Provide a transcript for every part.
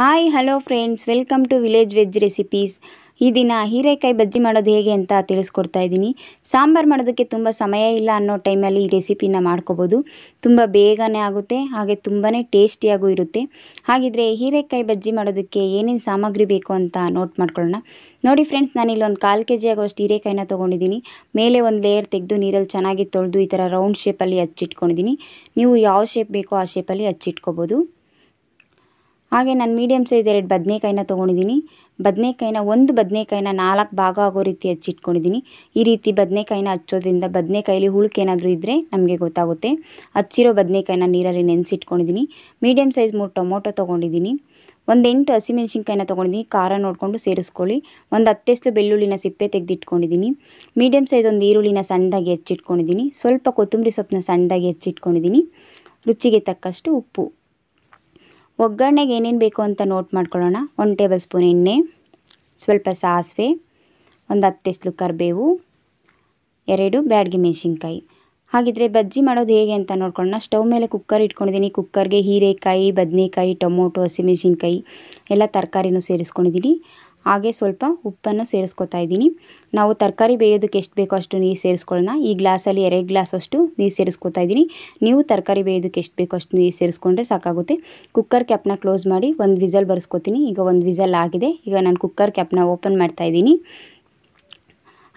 Hi hello friends, welcome to village veg recipes. ಈ ದಿನ ಹೀರೆಕಾಯಿ ಬಜ್ಜಿ ಮಾಡೋದು ಹೇಗೆ ಅಂತ ತಿಳಿಸ್ಕೊಡ್ತಾ ಇದ್ದೀನಿ. ಸಾಂಬಾರು ಮಾಡೋದಕ್ಕೆ ತುಂಬ ಸಮಯ ಇಲ್ಲ ಅನ್ನೋ ಟೈಮಲ್ಲಿ ಈ ರೆಸಿಪಿನ ಮಾಡ್ಕೋಬೋದು. ತುಂಬ ಬೇಗನೆ ಆಗುತ್ತೆ, ಹಾಗೆ ತುಂಬಾ ಟೇಸ್ಟಿಯಾಗೂ ಇರುತ್ತೆ. ಹಾಗಿದ್ರೆ ಹೀರೆಕಾಯಿ ಬಜ್ಜಿ ಮಾಡೋದಕ್ಕೆ ಏನೇನು ಸಾಮಗ್ರಿ ಬೇಕು ಅಂತ ನೋಟ್ ಮಾಡ್ಕೊಳ್ಳೋಣ. ನೋಡಿ ಫ್ರೆಂಡ್ಸ್, ನಾನಿಲ್ಲಿ ಒಂದು 1/4 kg ಆಗೋಷ್ಟು ಹೀರೆಕಾಯಿನ ತೊಗೊಂಡಿದ್ದೀನಿ. ಮೇಲೆ ಒಂದು ಲೇಯರ್ ತೆಗೆದು ನೀರಲ್ಲಿ ಚೆನ್ನಾಗಿ ತೊಳೆದು ಈ ಥರ ರೌಂಡ್ ಶೇಪಲ್ಲಿ ಹಚ್ಚಿಟ್ಕೊಂಡಿದ್ದೀನಿ. ನೀವು ಯಾವ ಶೇಪ್ ಬೇಕೋ ಆ ಶೇಪಲ್ಲಿ ಹಚ್ಚಿಟ್ಕೋಬೋದು. ಹಾಗೆ ನಾನು ಮೀಡಿಯಮ್ ಸೈಜ್ 2 ಬದನೆಕಾಯಿನ ತೊಗೊಂಡಿದ್ದೀನಿ. ಒಂದು ಬದನೆಕಾಯಿನ 4 ಭಾಗ ಆಗೋ ರೀತಿ ಹಚ್ಚಿಟ್ಕೊಂಡಿದ್ದೀನಿ. ಈ ರೀತಿ ಬದನೆಕಾಯಿನ ಹಚ್ಚೋದ್ರಿಂದ ಬದನೆಕಾಯಲ್ಲಿ ಹುಳುಕ್ ಏನಾದರೂ ಇದ್ದರೆ ನಮಗೆ ಗೊತ್ತಾಗುತ್ತೆ. ಹಚ್ಚಿರೋ ಬದನೆಕಾಯಿನ ನೀರಲ್ಲಿ ನೆನೆಸಿಟ್ಕೊಂಡಿದ್ದೀನಿ. ಮೀಡಿಯಮ್ ಸೈಜ್ 3 ಟೊಮೊಟೊ ತೊಗೊಂಡಿದ್ದೀನಿ. ಒಂದು 8 ಹಸಿಮೆಣ್ಸಿನ್ಕಾಯಿನ ತೊಗೊಂಡಿದ್ದೀನಿ. ಖಾರ ನೋಡಿಕೊಂಡು ಸೇರಿಸ್ಕೊಳ್ಳಿ. ಒಂದು 10 ಬೆಳ್ಳುಳ್ಳಿನ ಸಿಪ್ಪೆ ತೆಗೆದಿಟ್ಕೊಂಡಿದ್ದೀನಿ. ಮೀಡಿಯಮ್ ಸೈಜ್ ಒಂದು ಈರುಳ್ಳಿನ ಸಣ್ಣದಾಗಿ ಹೆಚ್ಚಿಟ್ಕೊಂಡಿದ್ದೀನಿ. ಸ್ವಲ್ಪ ಕೊತ್ತಂಬರಿ ಸೊಪ್ಪನ್ನ ಸಣ್ಣದಾಗಿ ಹೆಚ್ಚಿಟ್ಕೊಂಡಿದ್ದೀನಿ. ರುಚಿಗೆ ತಕ್ಕಷ್ಟು ಉಪ್ಪು. ಒಗ್ಗರಣೆಗೆ ಏನೇನು ಬೇಕು ಅಂತ ನೋಟ್ ಮಾಡ್ಕೊಳ್ಳೋಣ. 1 ಟೇಬಲ್ ಸ್ಪೂನ್ ಎಣ್ಣೆ, ಸ್ವಲ್ಪ ಸಾಸಿವೆ, ಒಂದು 10 ಕರಿಬೇವು, 2 ಬ್ಯಾಡಗಿ ಮೆಣಸಿನ್ಕಾಯಿ. ಹಾಗಿದ್ರೆ ಬಜ್ಜಿ ಮಾಡೋದು ಹೇಗೆ ಅಂತ ನೋಡ್ಕೊಳ್ಳೋಣ. ಸ್ಟವ್ ಮೇಲೆ ಕುಕ್ಕರ್ ಇಟ್ಕೊಂಡಿದ್ದೀನಿ. ಕುಕ್ಕರ್ಗೆ ಹೀರೆಕಾಯಿ, ಬದನೆಕಾಯಿ, ಟೊಮೊಟೊ, ಹಸಿಮೆಣಸಿನ್ಕಾಯಿ ಎಲ್ಲ ತರಕಾರಿನೂ ಸೇರಿಸ್ಕೊಂಡಿದ್ದೀನಿ. ಹಾಗೆ ಸ್ವಲ್ಪ ಉಪ್ಪನ್ನು ಸೇರಿಸ್ಕೊತಾ ಇದ್ದೀನಿ. ನಾವು ತರಕಾರಿ ಬೇಯೋದಕ್ಕೆ ಎಷ್ಟು ಬೇಕೋ ಅಷ್ಟು ನೀರು ಸೇರಿಸ್ಕೊಳ್ಳೋಣ. ಈ ಗ್ಲಾಸಲ್ಲಿ 2 ಗ್ಲಾಸಷ್ಟು ನೀರು ಸೇರಿಸ್ಕೊತಾ ಇದ್ದೀನಿ. ನೀವು ತರಕಾರಿ ಬೇಯೋದಕ್ಕೆ ಎಷ್ಟು ಬೇಕೋ ಅಷ್ಟು ನೀರು ಸೇರಿಸ್ಕೊಂಡ್ರೆ ಸಾಕಾಗುತ್ತೆ. ಕುಕ್ಕರ್ ಕ್ಯಾಪ್ನ ಕ್ಲೋಸ್ ಮಾಡಿ 1 ವಿಸಲ್ ಬರ್ಸ್ಕೊತೀನಿ. ಈಗ 1 ವಿಸಲ್ ಆಗಿದೆ. ಈಗ ನಾನು ಕುಕ್ಕರ್ ಕ್ಯಾಪ್ನ ಓಪನ್ ಮಾಡ್ತಾ ಇದ್ದೀನಿ.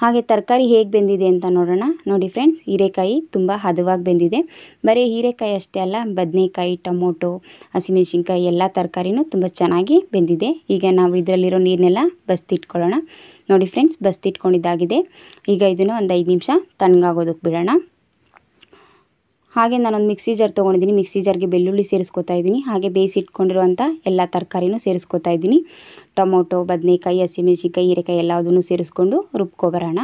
ಹಾಗೆ ತರಕಾರಿ ಹೇಗೆ ಬೆಂದಿದೆ ಅಂತ ನೋಡೋಣ. ನೋಡಿ ಫ್ರೆಂಡ್ಸ್, ಹೀರೆಕಾಯಿ ತುಂಬ ಹದವಾಗಿ ಬೆಂದಿದೆ. ಬರೀ ಹೀರೆಕಾಯಿ ಅಷ್ಟೇ ಅಲ್ಲ, ಬದನೆಕಾಯಿ, ಟೊಮೊಟೊ, ಹಸಿಮೆಣಸಿನ್ಕಾಯಿ ಎಲ್ಲ ತರಕಾರಿನೂ ತುಂಬ ಚೆನ್ನಾಗಿ ಬೆಂದಿದೆ. ಈಗ ನಾವು ಇದರಲ್ಲಿರೋ ನೀರನ್ನೆಲ್ಲ ಬಸ್ತಿಟ್ಕೊಳ್ಳೋಣ. ನೋಡಿ ಫ್ರೆಂಡ್ಸ್, ಬಸ್ತಿಟ್ಕೊಂಡಿದ್ದಾಗಿದೆ. ಈಗ ಇದನ್ನು ಒಂದು 5 ನಿಮಿಷ ತಣ್ಣಗಾಗೋದಕ್ಕೆ ಬಿಡೋಣ. ಹಾಗೆ ನಾನೊಂದು ಮಿಕ್ಸಿ ಜಾರ್ ತೊಗೊಂಡಿದ್ದೀನಿ. ಮಿಕ್ಸಿ ಜಾರ್ಗೆ ಬೆಳ್ಳುಳ್ಳಿ ಸೇರಿಸ್ಕೊತಾ ಇದ್ದೀನಿ. ಹಾಗೆ ಬೇಯಿಸಿಟ್ಕೊಂಡಿರುವಂಥ ಎಲ್ಲ ತರಕಾರಿನೂ ಸೇರಿಸ್ಕೊತಾ ಇದ್ದೀನಿ. ಟೊಮೊಟೊ, ಬದನೆಕಾಯಿ, ಹಸಿಮೆಣಸಿನ್ಕಾಯಿ, ಹೀರೆಕಾಯಿ ಎಲ್ಲದನ್ನೂ ಸೇರಿಸ್ಕೊಂಡು ರುಬ್ಕೊಬರೋಣ.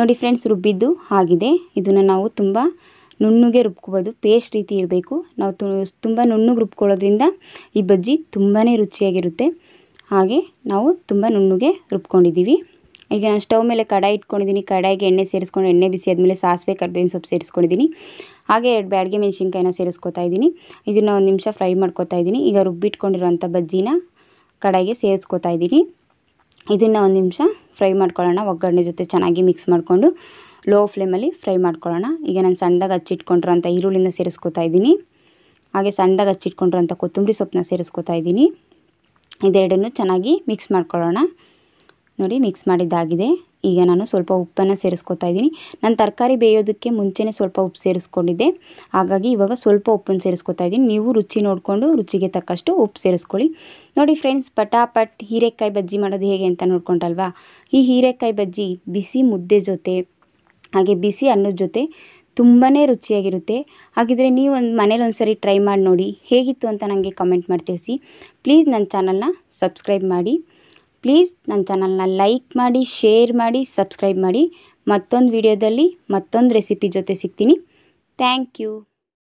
ನೋಡಿ ಫ್ರೆಂಡ್ಸ್, ರುಬ್ಬಿದ್ದು ಆಗಿದೆ. ಇದನ್ನು ನಾವು ತುಂಬ ನುಣ್ಣಗೆ ರುಬ್ಕೋಬೋದು. ಪೇಸ್ಟ್ ರೀತಿ ಇರಬೇಕು. ನಾವು ತುಂಬ ನುಣ್ಣಗೆ ರುಬ್ಕೊಳ್ಳೋದ್ರಿಂದ ಈ ಬಜ್ಜಿ ತುಂಬಾ ರುಚಿಯಾಗಿರುತ್ತೆ. ಹಾಗೆ ನಾವು ತುಂಬ ನುಣ್ಣಗೆ ರುಬ್ಕೊಂಡಿದ್ದೀವಿ. ಈಗ ನಾನು ಸ್ಟವ್ ಮೇಲೆ ಕಡಾಯಿ ಇಟ್ಕೊಂಡಿದ್ದೀನಿ. ಕಡಾಯಿಗೆ ಎಣ್ಣೆ ಸೇರಿಸ್ಕೊಂಡು, ಎಣ್ಣೆ ಬಿಸಿ ಆದಮೇಲೆ ಸಾಸಿವೆ, ಕರಿಬೇವಿನ ಸೊಪ್ಪು ಸೇರಿಸ್ಕೊಂಡಿದ್ದೀನಿ. ಹಾಗೆ 2 ಬ್ಯಾಡಗಿ ಮೆಣಸಿನ್ಕಾಯಿನ ಸೇರಿಸ್ಕೊತಾ ಇದ್ದೀನಿ. ಇದನ್ನು 1 ನಿಮಿಷ ಫ್ರೈ ಮಾಡ್ಕೊತಾ ಇದ್ದೀನಿ. ಈಗ ರುಬ್ಬಿಟ್ಕೊಂಡಿರೋಂಥ ಬಜ್ಜಿನ ಕಡಾಯಿಗೆ ಸೇರಿಸ್ಕೊತಾ ಇದ್ದೀನಿ. ಇದನ್ನು 1 ನಿಮಿಷ ಫ್ರೈ ಮಾಡ್ಕೊಳ್ಳೋಣ. ಒಗ್ಗರಣೆ ಜೊತೆ ಚೆನ್ನಾಗಿ ಮಿಕ್ಸ್ ಮಾಡಿಕೊಂಡು ಲೋ ಫ್ಲೇಮಲ್ಲಿ ಫ್ರೈ ಮಾಡ್ಕೊಳ್ಳೋಣ. ಈಗ ನಾನು ಸಣ್ಣದಾಗಿ ಹಚ್ಚಿಟ್ಕೊಂಡಿರೋಂಥ ಈರುಳ್ಳಿನ ಸೇರಿಸ್ಕೊತಾ ಇದ್ದೀನಿ. ಹಾಗೆ ಸಣ್ಣದಾಗಿ ಹಚ್ಚಿಟ್ಕೊಂಡಿರೋಂಥ ಕೊತ್ತಂಬರಿ ಸೊಪ್ಪನ್ನ ಸೇರಿಸ್ಕೊತಾ ಇದ್ದೀನಿ. ಇದೆರಡನ್ನೂ ಚೆನ್ನಾಗಿ ಮಿಕ್ಸ್ ಮಾಡ್ಕೊಳ್ಳೋಣ. ನೋಡಿ, ಮಿಕ್ಸ್ ಮಾಡಿದ್ದಾಗಿದೆ. ಈಗ ನಾನು ಸ್ವಲ್ಪ ಉಪ್ಪನ್ನು ಸೇರಿಸ್ಕೊತಾ ಇದ್ದೀನಿ. ನಾನು ತರಕಾರಿ ಬೇಯೋದಕ್ಕೆ ಮುಂಚೆನೇ ಸ್ವಲ್ಪ ಉಪ್ಪು ಸೇರಿಸ್ಕೊಂಡಿದ್ದೆ. ಹಾಗಾಗಿ ಇವಾಗ ಸ್ವಲ್ಪ ಉಪ್ಪನ್ನು ಸೇರಿಸ್ಕೊತಾ ಇದ್ದೀನಿ. ನೀವು ರುಚಿ ನೋಡಿಕೊಂಡು ರುಚಿಗೆ ತಕ್ಕಷ್ಟು ಉಪ್ಪು ಸೇರಿಸ್ಕೊಳ್ಳಿ. ನೋಡಿ ಫ್ರೆಂಡ್ಸ್, ಪಟಾಪಟ್ ಹೀರೆಕಾಯಿ ಬಜ್ಜಿ ಮಾಡೋದು ಹೇಗೆ ಅಂತ ನೋಡ್ಕೊಂಡ್ರಲ್ವಾ. ಈ ಹೀರೆಕಾಯಿ ಬಜ್ಜಿ ಬಿಸಿ ಮುದ್ದೆ ಜೊತೆ, ಹಾಗೆ ಬಿಸಿ ಅನ್ನದ ಜೊತೆ ತುಂಬಾ ರುಚಿಯಾಗಿರುತ್ತೆ. ಹಾಗಿದ್ರೆ ನೀವು ಮನೇಲಿ ಸರಿ ಟ್ರೈ ಮಾಡಿ ನೋಡಿ. ಹೇಗಿತ್ತು ಅಂತ ನನಗೆ ಕಮೆಂಟ್ ಮಾಡಿ ತಿಳಿಸಿ. ಪ್ಲೀಸ್ ನನ್ನ ಚಾನಲ್ನ ಸಬ್ಸ್ಕ್ರೈಬ್ ಮಾಡಿ. ಪ್ಲೀಸ್ ನನ್ನ ಚಾನಲ್ನ ಲೈಕ್ ಮಾಡಿ, ಶೇರ್ ಮಾಡಿ, ಸಬ್ಸ್ಕ್ರೈಬ್ ಮಾಡಿ. ಮತ್ತೊಂದು ವಿಡಿಯೋದಲ್ಲಿ ಮತ್ತೊಂದು ರೆಸಿಪಿ ಜೊತೆ ಸಿಗ್ತೀನಿ. Thank you.